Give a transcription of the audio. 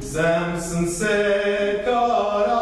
Samson said, God,